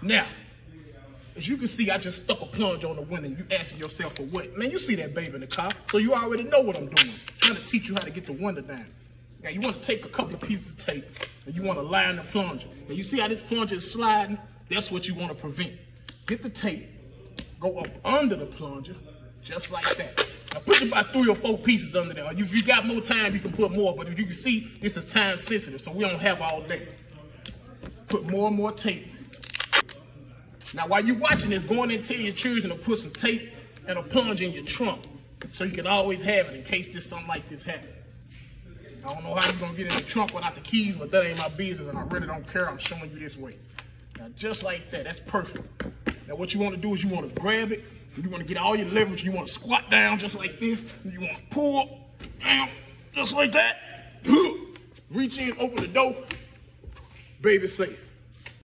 Now, as you can see, I just stuck a plunge on the window. You asking yourself for what? Man, you see that baby in the car, so you already know what I'm doing. Trying to teach you how to get the window down. Now, you want to take a couple of pieces of tape, and you want to line the plunger. Now, you see how this plunger is sliding? That's what you want to prevent. Get the tape, go up under the plunger, just like that. Now, put about 3 or 4 pieces under there. If you got more time, you can put more, but if you can see, this is time sensitive, so we don't have all day. Put more and more tape. Now, while you're watching this, go in and tell your children to put some tape and a plunge in your trunk so you can always have it in case something like this happens. I don't know how you're going to get in the trunk without the keys, but that ain't my business, and I really don't care. I'm showing you this way. Now, just like that, that's perfect. Now, what you want to do is you want to grab it, and you want to get all your leverage, you want to squat down just like this, and you want to pull down just like that. Reach in, open the door, baby safe.